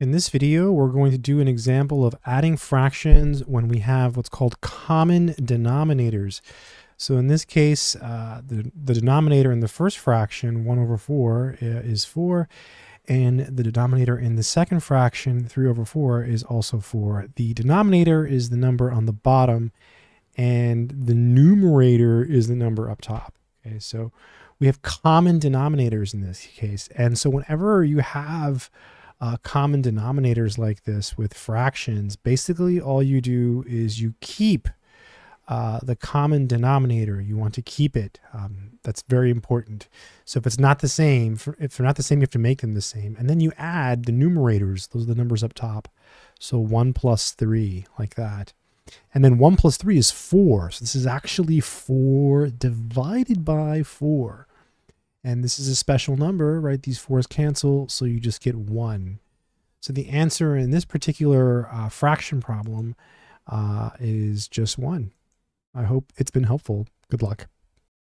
In this video, we're going to do an example of adding fractions when we have what's called common denominators. So in this case, the denominator in the first fraction, 1 over 4, is 4, and the denominator in the second fraction, 3 over 4, is also 4. The denominator is the number on the bottom, and the numerator is the number up top. Okay, so we have common denominators in this case, and so whenever you have common denominators like this with fractions, basically all you do is you keep the common denominator. You want to keep it. That's very important. So if it's not the same, if they're not the same, you have to make them the same. And then you add the numerators. Those are the numbers up top. So 1 plus 3, like that. And then 1 plus 3 is 4. So this is actually 4 divided by 4. And this is a special number, right? These 4s cancel, so you just get 1. So the answer in this particular fraction problem is just 1. I hope it's been helpful. Good luck.